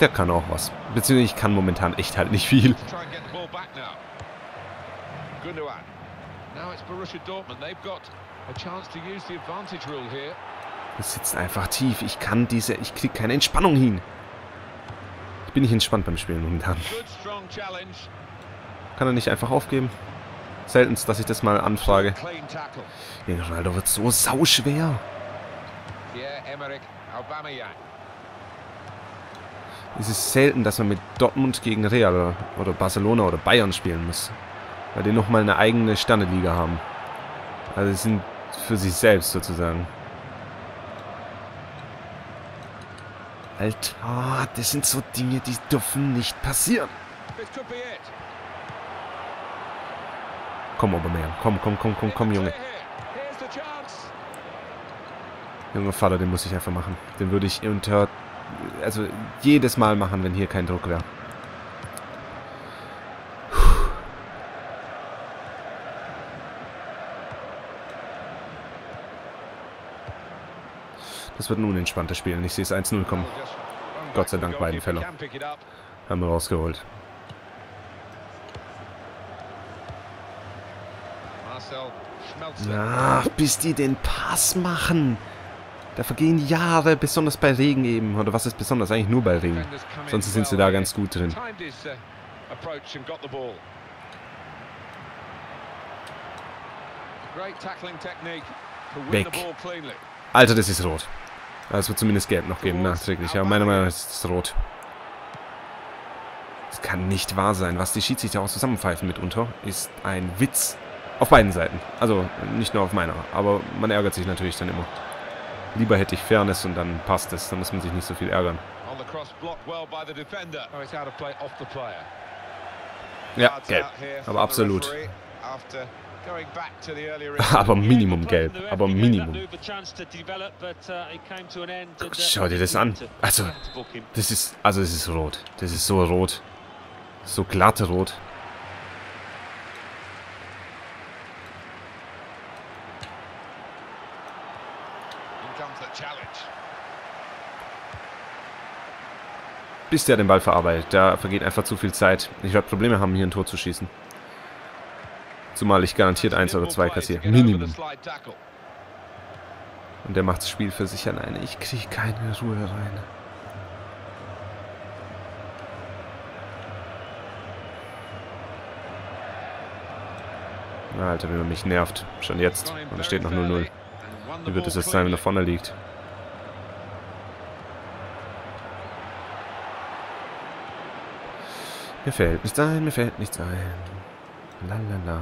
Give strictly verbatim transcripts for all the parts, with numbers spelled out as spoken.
Der kann auch was. Beziehungsweise ich kann momentan echt halt nicht viel. Das sitzt einfach tief. Ich kann diese... Ich kriege keine Entspannung hin. Ich bin nicht entspannt beim Spielen momentan. Kann er nicht einfach aufgeben. Seltenst, dass ich das mal anfrage. Den Ronaldo wird so sauschwer. Pierre-Emerick Aubameyang. Es ist selten, dass man mit Dortmund gegen Real oder, oder Barcelona oder Bayern spielen muss. Weil die nochmal eine eigene Sternenliga haben. Also sie sind für sich selbst sozusagen. Alter, das sind so Dinge, die dürfen nicht passieren. Komm, Aubameyang. Komm, komm, komm, komm, komm, Junge. Junge Vater, den muss ich einfach machen. Den würde ich unter... Also jedes Mal machen, wenn hier kein Druck wäre. Das wird ein unentspanntes Spiel. Ich sehe es eins null kommen. Gott sei Dank, Weidenfeller. Haben wir rausgeholt. Ach, bis die den Pass machen. Da vergehen Jahre, besonders bei Regen eben. Oder was ist besonders? Eigentlich nur bei Regen. Sonst sind sie da ganz gut drin. Weg. Alter, das ist rot. Es wird zumindest gelb noch geben, nachträglich. Aber meiner Meinung nach ist es rot. Es kann nicht wahr sein. Was die Schiedsrichter auch zusammenpfeifen mitunter, ist ein Witz. Auf beiden Seiten. Also nicht nur auf meiner. Aber man ärgert sich natürlich dann immer. Lieber hätte ich Fairness und dann passt es. Dann muss man sich nicht so viel ärgern. Ja, gelb. Aber absolut. Aber Minimum gelb. Aber Minimum. Schau dir das an. Also, das ist, also es ist rot. Das ist so rot. So glatte Rot. Bis der den Ball verarbeitet. Da vergeht einfach zu viel Zeit. Ich werde Probleme haben, hier ein Tor zu schießen. Zumal ich garantiert eins oder zwei kassiere. Minimum. Und der macht das Spiel für sich alleine. Ich kriege keine Ruhe rein. Alter, wie man mich nervt. Schon jetzt. Und es steht noch null null. Wie wird es jetzt sein, wenn er vorne liegt? Mir fällt nichts ein, mir fällt nichts ein. Lalala.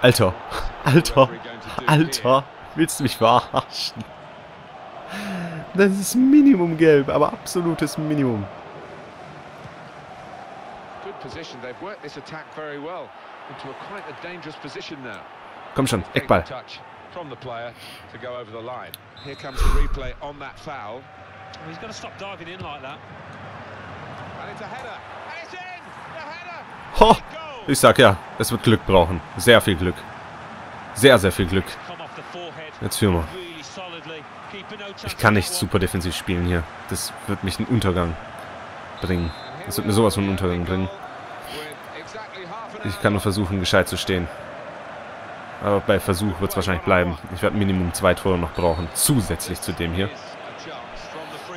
Alter, Alter, Alter, willst du mich verarschen? Das ist Minimum gelb, aber absolutes Minimum. Komm schon, Eckball. Ho, ich sag ja, es wird Glück brauchen. Sehr viel Glück. Sehr, sehr viel Glück. Jetzt führen wir. Ich kann nicht super defensiv spielen hier. Das wird mich einen Untergang bringen. Das wird mir sowas von einen Untergang bringen. Ich kann nur versuchen, gescheit zu stehen. Aber bei Versuch wird es wahrscheinlich bleiben. Ich werde Minimum zwei Tore noch brauchen. Zusätzlich zu dem hier.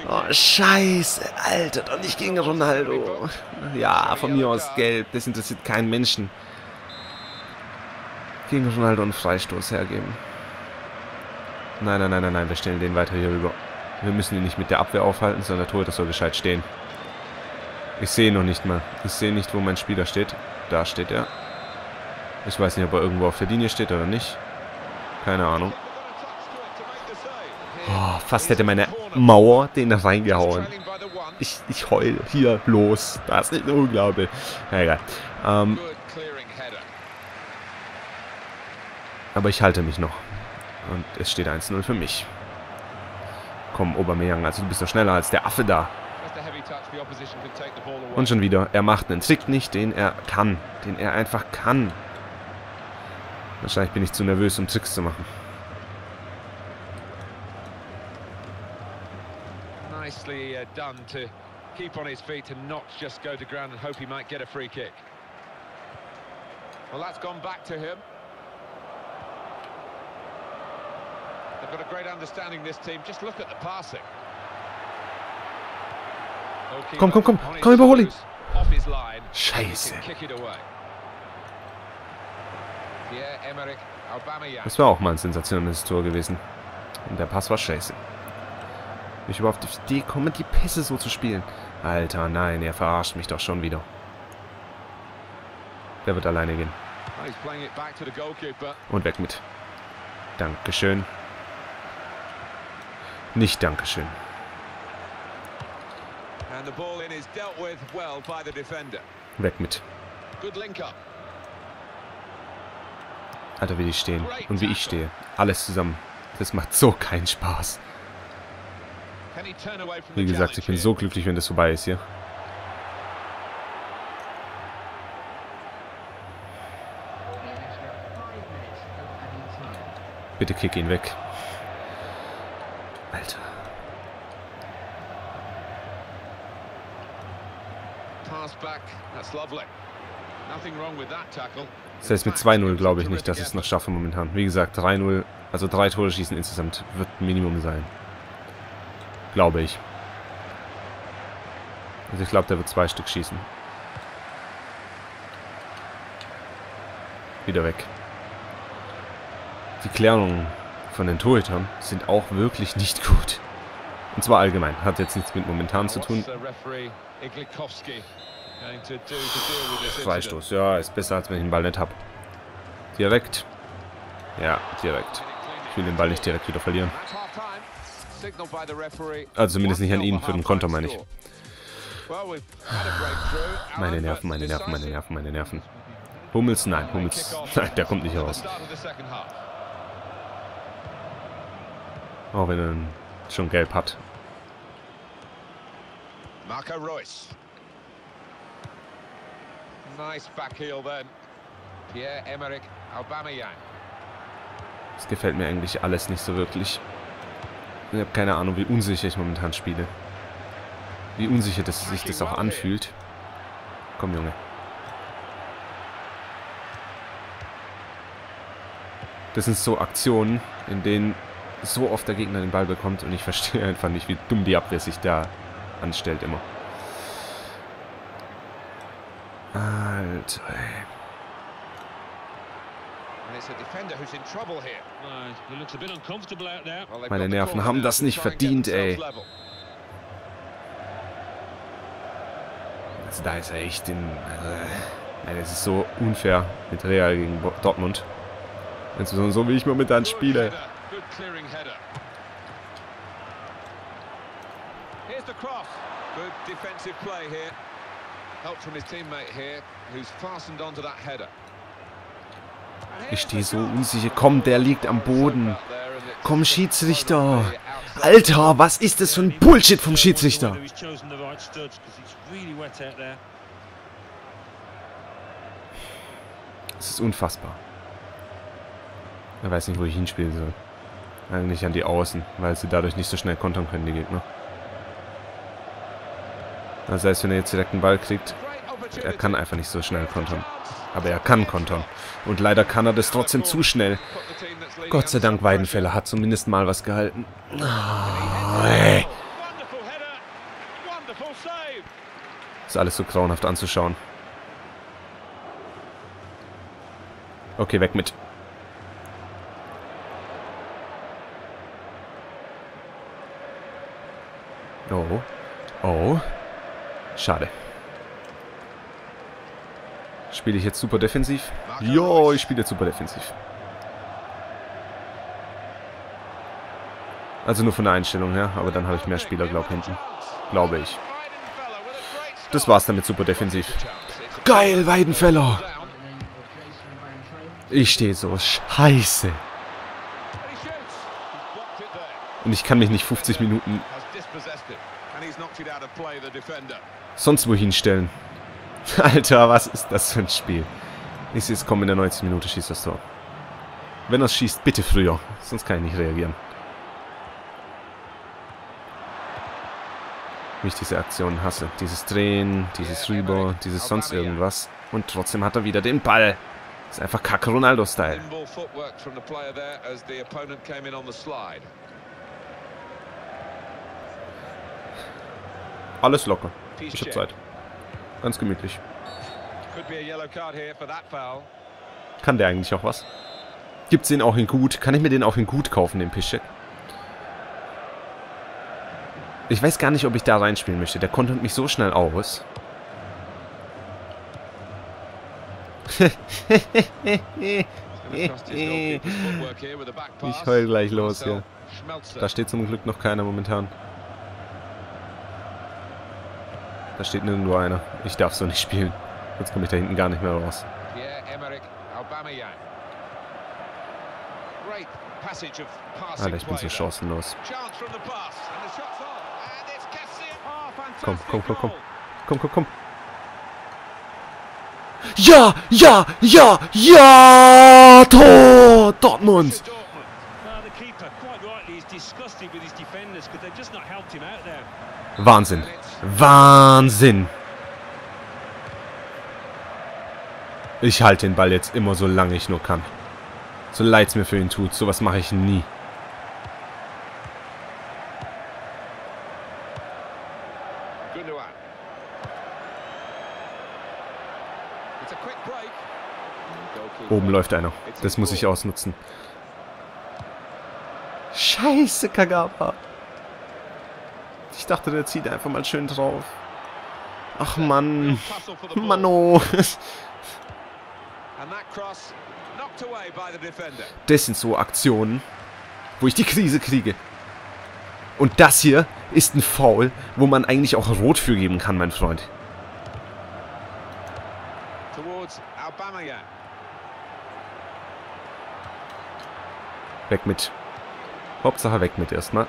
Oh, scheiße. Alter, doch nicht gegen Ronaldo. Ja, von mir aus gelb. Das interessiert keinen Menschen. Gegen Ronaldo einen Freistoß hergeben. Nein, nein, nein, nein, nein. Wir stellen den weiter hier rüber. Wir müssen ihn nicht mit der Abwehr aufhalten, sondern der Torhüter soll gescheit stehen. Ich sehe ihn noch nicht mal. Ich sehe nicht, wo mein Spieler steht. Da steht er. Ich weiß nicht, ob er irgendwo auf der Linie steht oder nicht. Keine Ahnung. Oh, fast hätte meine Mauer den reingehauen. Ich, ich heule hier los. Das ist unglaublich. Na egal. Ähm, aber ich halte mich noch. Und es steht eins null für mich. Komm, Aubameyang, also du bist doch schneller als der Affe da. Und schon wieder. Er macht einen Trick nicht, den er kann. Den er einfach kann. Wahrscheinlich bin ich zu nervös, um Tricks zu machen. Nicely done to keep on his feet and not just go to ground and hope he might get a free kick. Well, that's gone back to him. They've got a great understanding, this team. Just look at the passing. Komm, komm, komm, komm, überhol ihn. Scheiße. Das war auch mal ein sensationelles Tor gewesen. Und der Pass war scheiße. Wenn ich überhaupt auf die Idee komme, die Pässe so zu spielen. Alter, nein, er verarscht mich doch schon wieder. Der wird alleine gehen. Und weg mit. Dankeschön. Nicht Dankeschön. Weg mit. Alter, wie die stehen. Und wie ich stehe. Alles zusammen. Das macht so keinen Spaß. Wie gesagt, ich bin so glücklich, wenn das vorbei ist hier. Bitte kick ihn weg. Alter. Selbst mit zwei null glaube ich nicht, dass ich es noch schaffe momentan. Wie gesagt, drei null, also drei Tore schießen insgesamt wird Minimum sein. Glaube ich. Also ich glaube, der wird zwei Stück schießen. Wieder weg. Die Klärungen von den Torhütern sind auch wirklich nicht gut. Und zwar allgemein. Hat jetzt nichts mit momentan zu tun. Freistoß. Ja, ist besser, als wenn ich den Ball nicht habe. Direkt. Ja, direkt. Ich will den Ball nicht direkt wieder verlieren. Also zumindest nicht an ihn, für den Konter meine ich. Meine Nerven, meine Nerven, meine Nerven, meine Nerven. Hummels, nein, Hummels, nein, der kommt nicht raus. Auch wenn er schon gelb hat. Marco Reus. Nice backheel then. Pierre-Emerick Aubameyang. Das gefällt mir eigentlich alles nicht so wirklich. Ich habe keine Ahnung, wie unsicher ich momentan spiele. Wie unsicher dass sich das auch anfühlt. Komm, Junge. Das sind so Aktionen, in denen so oft der Gegner den Ball bekommt und ich verstehe einfach nicht, wie dumm die Abwehr sich da anstellt immer. Alter, ey. Meine Nerven haben das nicht verdient, ey. Also da ist er echt in... Nein, es ist so unfair mit Real gegen Dortmund. Insbesondere so, wie ich momentan spiele. Ich stehe so unsicher. Komm, der liegt am Boden. Komm, Schiedsrichter. Alter, was ist das für ein Bullshit vom Schiedsrichter? Es ist unfassbar. Er weiß nicht, wo ich hinspielen soll. Eigentlich an die Außen, weil sie dadurch nicht so schnell kontern können, die Gegner. Also selbst wenn er jetzt direkt einen Ball kriegt, er kann einfach nicht so schnell kontern. Aber er kann kontern. Und leider kann er das trotzdem zu schnell. Gott sei Dank, Weidenfeller hat zumindest mal was gehalten. Oh, ey. Ist alles so grauenhaft anzuschauen. Okay, weg mit. Oh. Oh. Schade. Spiele ich jetzt super defensiv? Jo, ich spiele jetzt super defensiv. Also nur von der Einstellung her, aber dann habe ich mehr Spieler, glaube ich, hinten. Glaube ich. Das war's damit super defensiv. Geil, Weidenfeller! Ich stehe so scheiße. Und ich kann mich nicht fünfzig Minuten sonst wohin stellen. Alter, was ist das für ein Spiel? Ich sehe es kommen in der neunzigsten Minute, schießt das Tor. Wenn er schießt, bitte früher. Sonst kann ich nicht reagieren. Mich diese Aktion hasse. Dieses Drehen, dieses Rüber, dieses sonst irgendwas. Und trotzdem hat er wieder den Ball. Das ist einfach Kacke Ronaldo-Style. Alles locker. Ich hab Zeit. Ganz gemütlich. Kann der eigentlich auch was? Gibt's den auch in gut? Kann ich mir den auch in gut kaufen, den Piszczek? Ich weiß gar nicht, ob ich da reinspielen möchte. Der kontert mich so schnell aus. Ich heul gleich los hier. Da steht zum Glück noch keiner momentan. Da steht nirgendwo einer. Ich darf so nicht spielen. Jetzt komme ich da hinten gar nicht mehr raus. Alter, ich bin so chancenlos. Komm, komm, komm, komm. Komm, komm, komm. Ja, ja, ja, ja! Tor! Dortmund! Wahnsinn. Wahnsinn. Ich halte den Ball jetzt immer, solange ich nur kann. So leid es mir für ihn tut. Sowas mache ich nie. Oben läuft einer. Das muss ich ausnutzen. Scheiße, Kagawa. Ich dachte, der zieht einfach mal schön drauf. Ach Mann. Mano. Das sind so Aktionen, wo ich die Krise kriege. Und das hier ist ein Foul, wo man eigentlich auch Rot für geben kann, mein Freund. Weg mit. Hauptsache weg mit erstmal.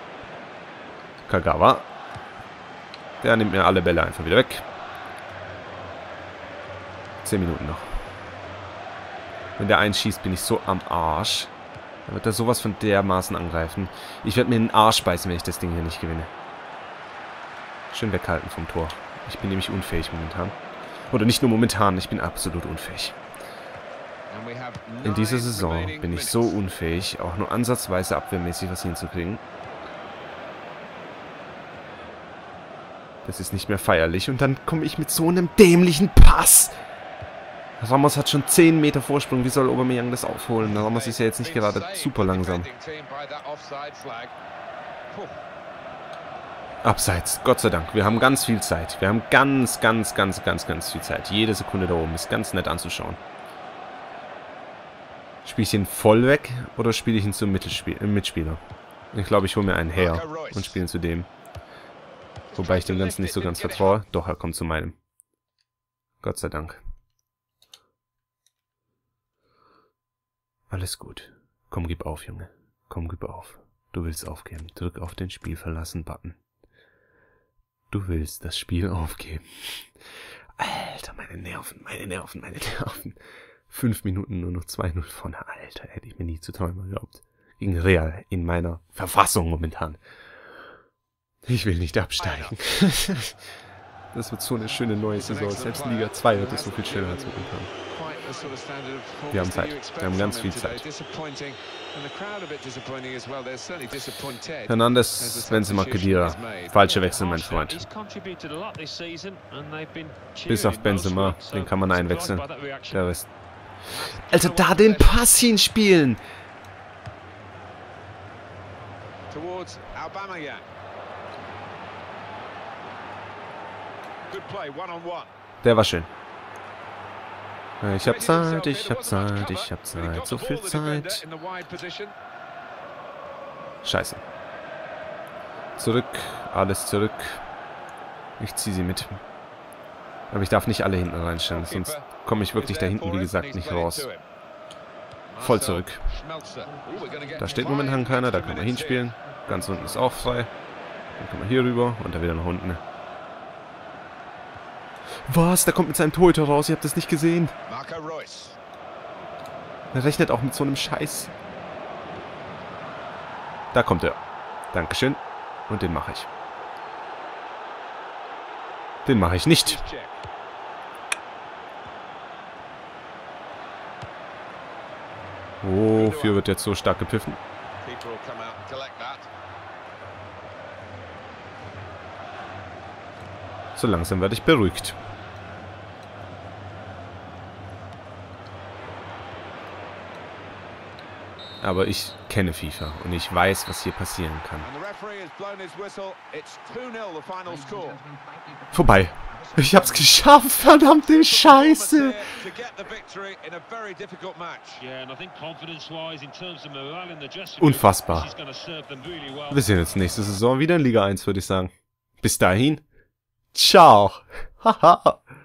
Kagawa. Der nimmt mir alle Bälle einfach wieder weg. Zehn Minuten noch. Wenn der einschießt, bin ich so am Arsch. Dann wird er sowas von dermaßen angreifen. Ich werde mir den Arsch beißen, wenn ich das Ding hier nicht gewinne. Schön weghalten vom Tor. Ich bin nämlich unfähig momentan. Oder nicht nur momentan, ich bin absolut unfähig. In dieser Saison bin ich so unfähig, auch nur ansatzweise abwehrmäßig was hinzukriegen. Das ist nicht mehr feierlich. Und dann komme ich mit so einem dämlichen Pass. Ramos hat schon zehn Meter Vorsprung. Wie soll Aubameyang das aufholen? Ramos ist ja jetzt nicht gerade super langsam. Abseits. Gott sei Dank. Wir haben ganz viel Zeit. Wir haben ganz, ganz, ganz, ganz, ganz viel Zeit. Jede Sekunde da oben ist ganz nett anzuschauen. Spiele ich ihn voll weg oder spiele ich ihn zum Mittelspiel, äh, Mitspieler? Ich glaube, ich hole mir einen her und spiele ihn zu dem. Wobei ich dem Ganzen nicht so ganz vertraue. Doch, er kommt zu meinem. Gott sei Dank. Alles gut. Komm, gib auf, Junge. Komm, gib auf. Du willst aufgeben. Drück auf den Spielverlassen-Button. Du willst das Spiel aufgeben. Alter, meine Nerven, meine Nerven, meine Nerven. Fünf Minuten nur noch zwei null vorne. Alter, hätte ich mir nie zu träumen geglaubt. Gegen Real in meiner Verfassung momentan. Ich will nicht absteigen. Das wird so eine schöne neue Saison. Selbst Liga zwei wird es so viel schöner als momentan. Wir haben Zeit. Wir haben ganz viel Zeit. Hernandez, Benzema, Kedira. Falsche Wechsel, mein Freund. Bis auf Benzema. Den kann man einwechseln. Der Rest. Alter, da den Pass hinspielen! Der war schön. Ich hab Zeit, ich hab Zeit, ich hab Zeit. So viel Zeit. Scheiße. Zurück, alles zurück. Ich zieh sie mit. Aber ich darf nicht alle hinten reinstellen, sonst komme ich wirklich da hinten, wie gesagt, nicht raus. Voll zurück. Da steht momentan keiner, da kann man hinspielen. Ganz unten ist auch frei. Dann kann man hier rüber und da wieder nach unten. Was? Der kommt mit seinem Torhüter raus. Ihr habt das nicht gesehen. Er rechnet auch mit so einem scheiß Da kommt er. Dankeschön. Und den mache ich. Den mache ich nicht. Wofür wird jetzt so stark gepfiffen? So langsam werde ich beruhigt. Aber ich kenne FIFA und ich weiß, was hier passieren kann. Vorbei. Ich hab's geschafft, verdammte Scheiße. Unfassbar. Wir sehen uns nächste Saison wieder in Liga eins, würde ich sagen. Bis dahin. Ciao. Haha.